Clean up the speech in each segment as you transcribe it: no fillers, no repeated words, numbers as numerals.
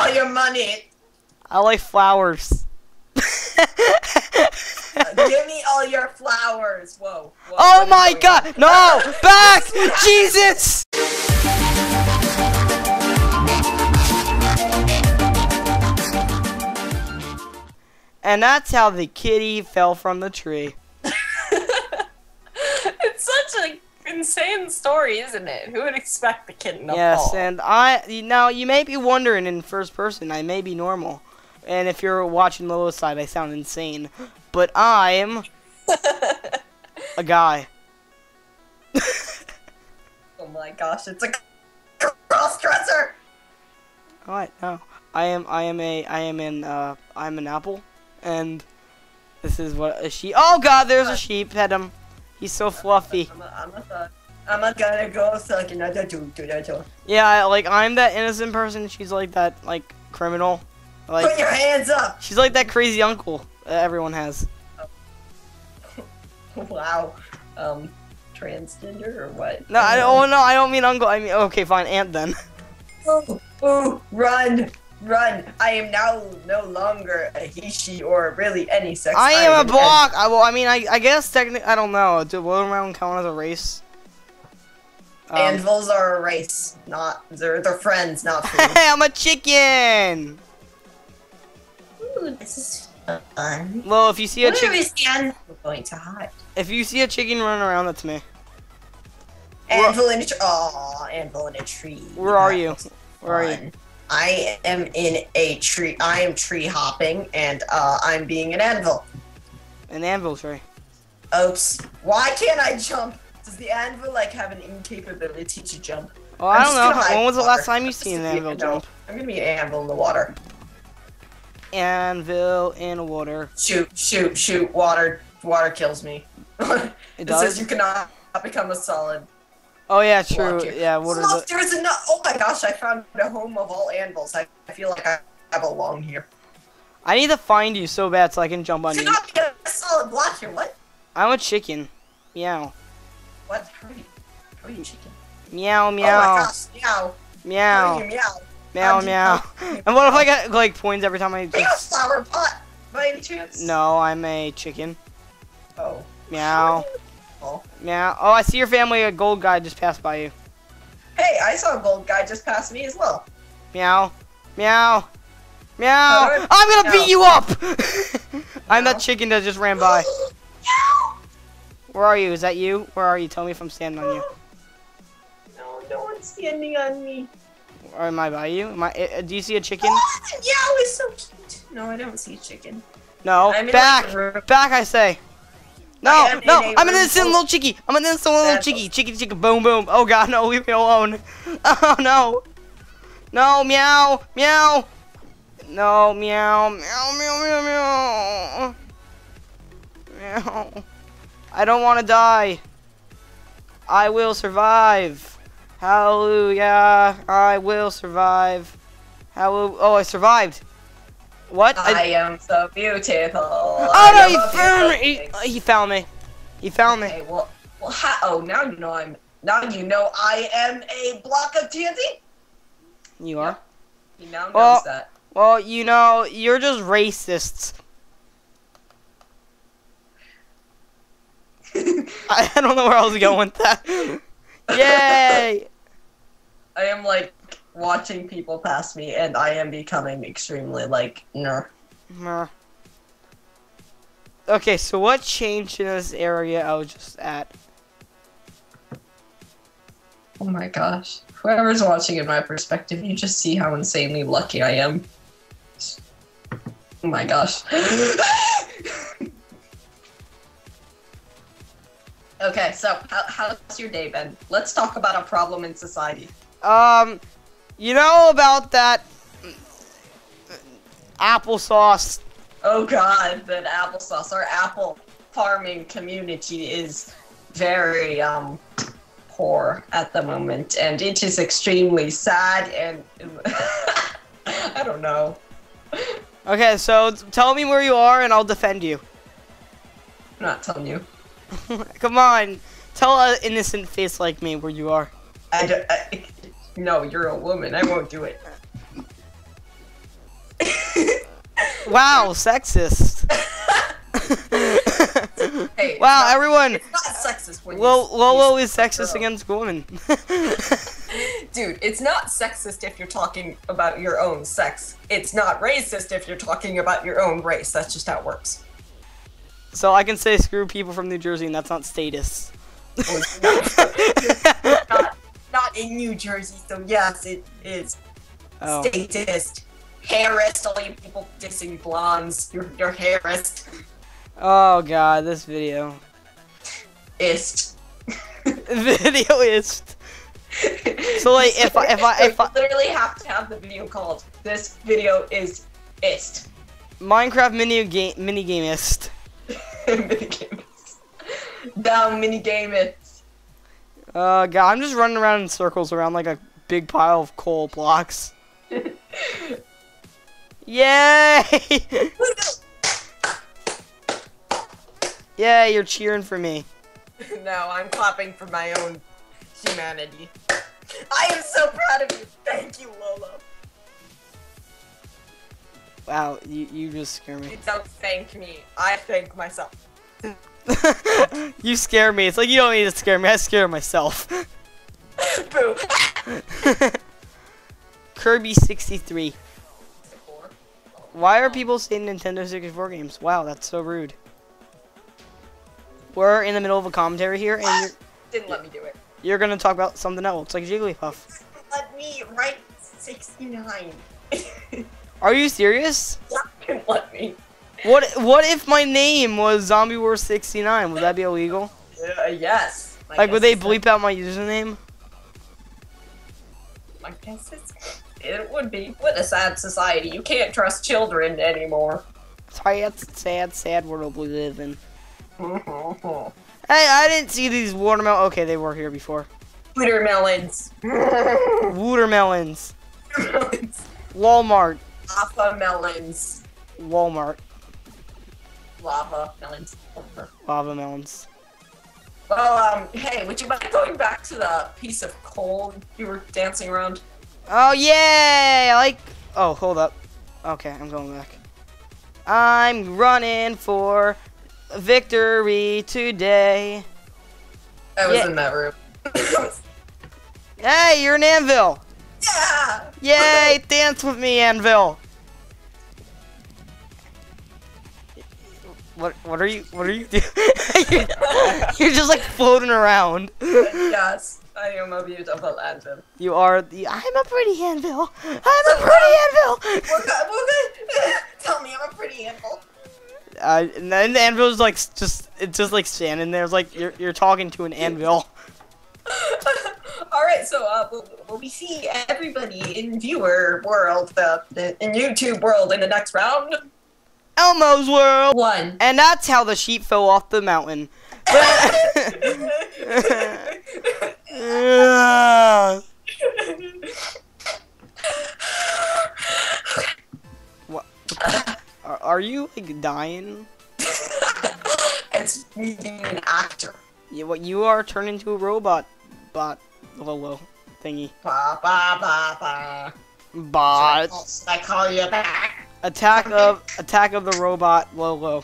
all your money. I like flowers. Give me all your flowers. Whoa. Whoa, oh my god. On? No. Back. Jesus. And that's how the kitty fell from the tree. It's such an insane story, isn't it? Who would expect the kitten to fall? Yes, and now you may be wondering in first person, I may be normal. And if you're watching the low side, I sound insane. But I'm a guy. Oh my gosh, it's a cross-dresser! Alright, no. I'm an apple. And this is what a sheep. Oh god, there's a sheep. Pet him. He's so fluffy. I'm gonna go suck another dude. Yeah, like I'm that innocent person. She's like that like criminal. Like, put your hands up. She's like that crazy uncle everyone has. Oh. Wow. Transgender or what? No, I don't mean uncle. I mean okay, fine, aunt then. Oh, run. Run! I am now no longer a he, she, or really any sex. I am a block. I guess technically, I don't know. Do Woodland Round count as a race? Anvils are a race, not they're friends, not food. Hey, I'm a chicken. Ooh, this is fun. Well, if you see a chicken, we're going to hide. If you see a chicken running around, that's me. Anvil in a tree. Oh, anvil in a tree. Where are you? Where are you? I am in a tree. I am tree hopping, and I'm being an anvil. An anvil tree. Oops. Why can't I jump? Does the anvil like have an incapability to jump? Oh, I don't know. When was the last time you seen an anvil jump? I'm gonna be an anvil in the water. Anvil in water. Shoot! Shoot! Shoot! Water! Water kills me. It does? Says you cannot become a solid. Oh yeah, true. Yeah, what is it? There's enough. Oh my gosh, I found the home of all anvils. I feel like I belong here. I need to find you so bad so I can jump on you. Not get a solid block here. What? I'm a chicken. Meow. What? How are you chicken? Meow meow. Oh my gosh, meow. Meow. How are you meow? Meow meow. And what if I got like points every time I? Are you a flower pot by any chance? No, I'm a chicken. Oh. Meow. Oh. Yeah. Oh, I see your family. A gold guy just passed by you. Hey, I saw a gold guy just pass me as well. Meow, meow, meow. I'm gonna beat you up. I'm that chicken that just ran by. Meow. Where are you? Is that you? Where are you? Tell me if I'm standing on you. No, no one's standing on me. Or am I by you? Am I? Do you see a chicken? Oh, yeah, it's so cute. No, I don't see a chicken. No, back, like back. I say. No, no, I'm an innocent little chicky. I'm an innocent little chicky. Chicky, chicky, boom, boom. Oh, God, no, leave me alone. Oh, no. No, meow, meow. No, meow, meow, meow, meow, meow. Meow. I don't want to die. I will survive. Hallelujah. I will survive. Hallelujah. Oh, I survived. What? I am so beautiful. Oh no, he found me. He found me. Well, oh, now you know I am a block of TNT. You are? Yeah. He now knows that. Well, you know, you're just racists. I don't know where I was going with that. Yay! I am like watching people pass me, and I am becoming extremely, like, nerd. Okay, so what changed in this area I was just at? Oh my gosh. Whoever's watching in my perspective, you just see how insanely lucky I am. Oh my gosh. Okay, so, how's your day been? Let's talk about a problem in society. You know about that applesauce? Oh god, that applesauce. Our apple farming community is very poor at the moment, and it is extremely sad. And I don't know. Okay, so tell me where you are, and I'll defend you. I'm not telling you. Come on, tell an innocent face like me where you are. No, you're a woman. I won't do it. Wow, sexist. Hey, wow, not, everyone. It's not sexist when Lolo is sexist against women. Dude, it's not sexist if you're talking about your own sex. It's not racist if you're talking about your own race. That's just how it works. So I can say screw people from New Jersey, and that's not status. not in New Jersey, so yes, it is statist. Hairist, all you people dissing blondes. You're hairist. Oh god, this video. Ist. Video ist. So like, if I literally have to have the video called "This video is ist." Minecraft minigameist. Minigameist. Down minigameist. God, I'm just running around in circles around like a big pile of coal blocks. Yay! Yeah, you're cheering for me. No, I'm clapping for my own humanity. I am so proud of you. Thank you, Lolo. Wow, you just scare me. You don't thank me. I thank myself. You scare me. It's like you don't need to scare me. I scare myself. Boo. Kirby 63. Why are people saying Nintendo 64 games? Wow, that's so rude. We're in the middle of a commentary here, and you didn't let me do it. You're gonna talk about something else, like Jigglypuff. Let me write 69. Are you serious? Yeah, let me. What if my name was Zombie War 69? Would that be illegal? Yes. Like, would they bleep out my username? My guess is it would be. What a sad society. You can't trust children anymore. Sad world we live in. Hey, I didn't see these watermelons. Okay, they were here before. Watermelons. Watermelons. Walmart. Lava melons. Walmart. Lava melons. Lava melons. Well, hey, would you mind going back to the piece of coal you were dancing around? Oh, yay! Oh, hold up. Okay, I'm going back. I'm running for victory today. I was in that room. Hey, you're an anvil. Yeah. Yay! Dance with me, anvil. What are you doing? You're just like floating around. Yes, I am a beautiful anvil. You are I'm a pretty anvil. I'm a pretty anvil. We're good. Tell me, I'm a pretty anvil. And then the anvil's like just standing there. It's like you're talking to an anvil. All right, so we see everybody in viewer world, in YouTube world, in the next round. Elmo's World. One. And that's how the sheep fell off the mountain. What? Are you like dying? It's me being an actor. Yeah, you are turned into a robot. Bot. Lolo. Thingy. Ba ba ba ba. Bot. Should I call you back? Attack of the robot Lolo.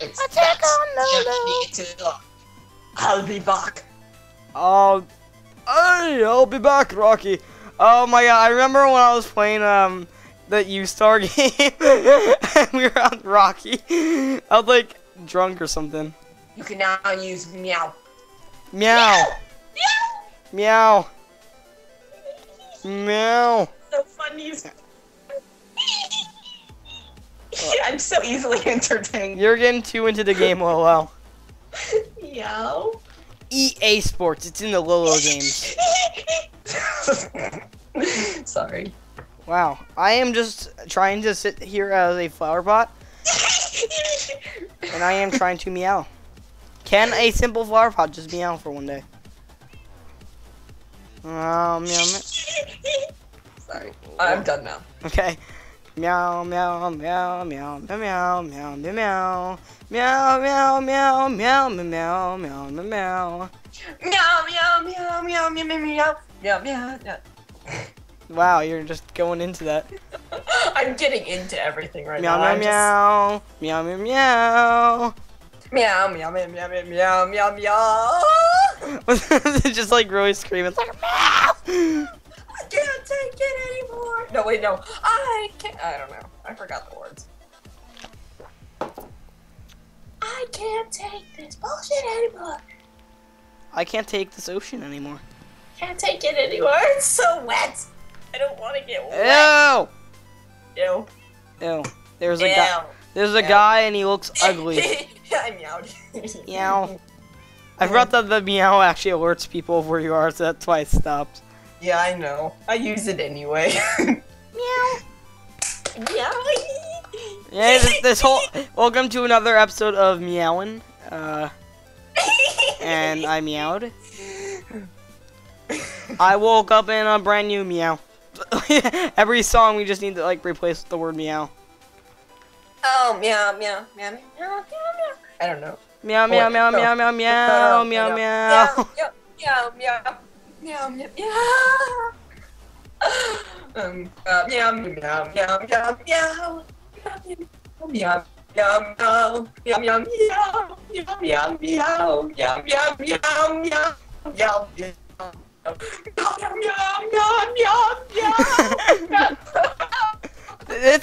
It's attack on Lolo. I'll be back. Hey, I'll be back, Rocky. Oh my god, I remember when I was playing that U-Star game and we were on Rocky. I was like drunk or something. You can now use meow. Meow. Meow. Meow. Meow. So funny. I'm so easily entertained. You're getting too into the game, Lolo. Yo. EA Sports. It's in the Lolo games. Sorry. Wow. I am just trying to sit here as a flower pot. And I am trying to meow. Can a simple flower pot just meow for one day? Meow. Sorry. I'm done now. Okay. Meow meow meow meow meow meow meow meow meow meow meow meow meow meow meow meow meow meow meow meow meow. Wow, you're just going into that. I'm getting into everything right now. Meow, meow, meow, meow, meow, meow, meow, meow, meow, meow, meow. Just like really screaming, like meow. I can't take it anymore. No, wait, no, I can't. I don't know. I forgot the words. I can't take this bullshit anymore. I can't take this ocean anymore. Can't take it anymore. It's so wet. I don't want to get wet. Ew. Ew. Ew. There's a guy. There's a guy and he looks ugly. I meowed. Meow. I forgot that the meow actually alerts people of where you are, so that's why it stopped. Yeah, I know. I use it anyway. Meow. Meow. Yeah, this whole welcome to another episode of meowing. And I meowed. I woke up in a brand new meow. Every song we just need to like replace the word meow. Oh, meow, meow, meow, meow, meow, meow. I don't know. Meow, meow, meow, meow, meow, meow, meow, meow. Meow, meow, meow, meow, meow. Meow, meow, meow, meow, meow. Meow, meow, meow, meow, meow, meow, meow, meow, meow, meow, meow, meow, meow, meow. This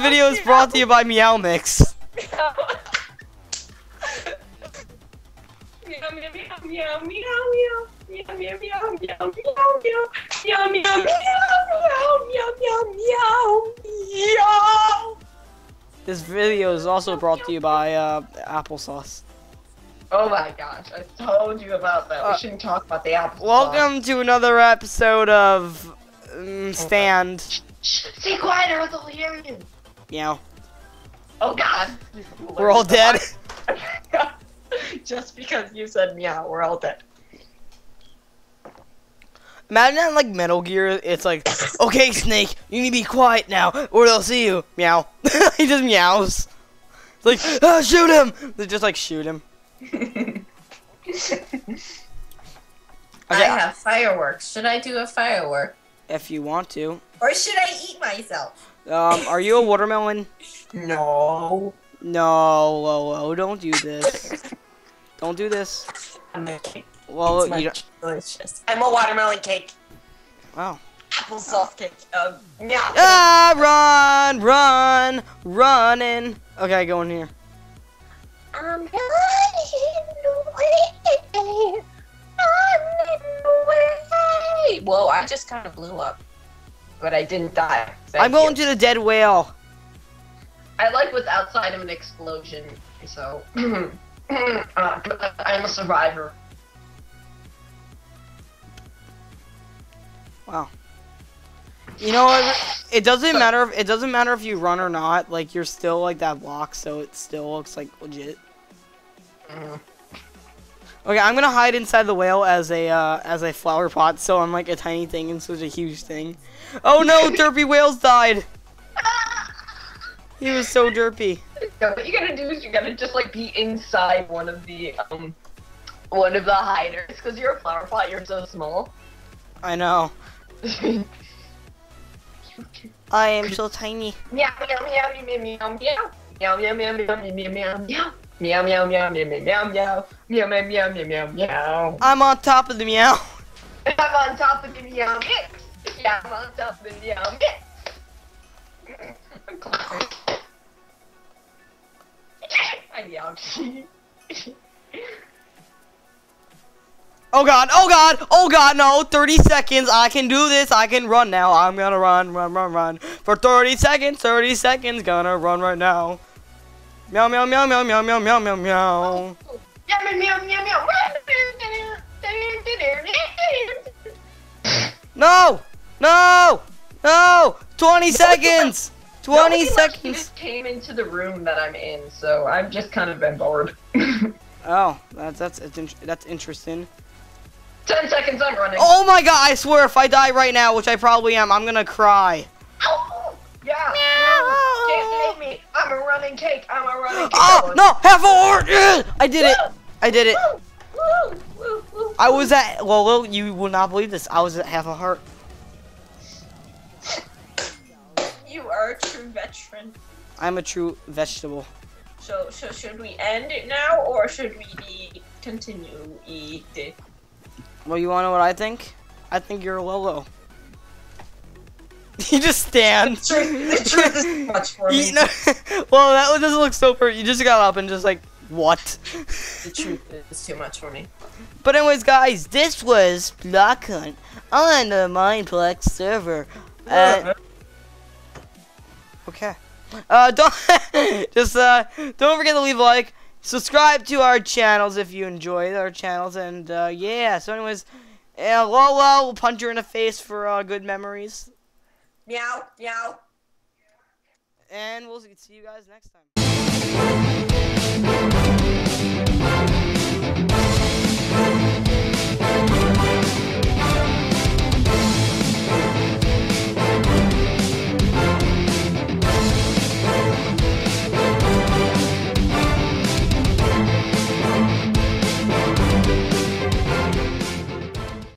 video is brought to you by Meow Mix. This video is also brought to you by applesauce. Oh my gosh, I told you about that. We shouldn't talk about the apple. Welcome to another episode of Stand. Stay quiet or they'll hear you. Meow. Oh god. We're all dead. Just because you said meow, we're all dead. Imagine that like Metal Gear, it's like, okay Snake, you need to be quiet now or they'll see you. Meow. He just meows. It's like, oh, shoot him. They just like shoot him. Okay, I have fireworks. Should I do a firework? If you want to. Or should I eat myself? Are you a watermelon? No. No, Lolo, don't do this. Don't do this. Lolo, you don't. Delicious. I'm a watermelon cake. Wow. Applesauce cake. Yeah. Ah, run, run, running. Okay, go in here. I'm running away. Whoa, I just kind of blew up. But I didn't die. I'm going to the dead whale. I like what's outside of an explosion, so. I'm a survivor. Wow. You know, it doesn't matter if you run or not. Like you're still like that block, so it still looks like legit. Okay, I'm gonna hide inside the whale as a flower pot, so I'm like a tiny thing and such a huge thing. Oh no, derpy whales died. He was so derpy. No, what you gotta do is you gotta just like be inside one of the hiders, because you're a flower pot. You're so small. I know. I am so tiny. Meow meow meow meow meow meow. Meow meow meow meow meow meow meow. Meow meow meow meow meow meow. Meow meow meow meow meow meow. I'm on top of the meow. I'm on top of the meow mix. Yeah, I'm on top of the meow mix. I meowed. Oh god, oh god, oh god, no, 30 seconds, I can do this, I can run now, I'm gonna run, run, run, run, for 30 seconds, gonna run right now. Meow, meow, meow, meow, meow, meow, meow, meow, meow. Meow, meow, meow, meow. No, no, no, 20 seconds, 20 seconds. Just came into the room that I'm in, so I've just kind of been bored. Oh, that's interesting. 10 seconds, I'm running. Oh my god, I swear if I die right now, which I probably am, I'm gonna cry. Oh, yeah. No. Can't save me. I'm a running cake. I'm a running cake. Oh, no, half a heart. I did it. I did it. Woo. Woo. Woo. Woo. I was at, Lolo, you will not believe this. I was at half a heart. you are a true veteran. I'm a true vegetable. So should we end it now, or should we continue it? Well, you wanna know what I think? I think you're a Lolo. You just stand. The truth is too much for me. No, well, that doesn't look so perfect. You just got up and just like, what? The truth is too much for me. But anyways, guys, this was Block Hunt on the Mineplex server. Okay. Don't don't forget to leave a like, subscribe to our channels if you enjoy our channels, and yeah. So anyways, Lolo will punch her in the face for good memories. Meow, meow. And we'll see you guys next time.